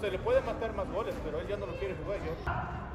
se le puede matar más goles, pero él ya no lo quiere jugar yo.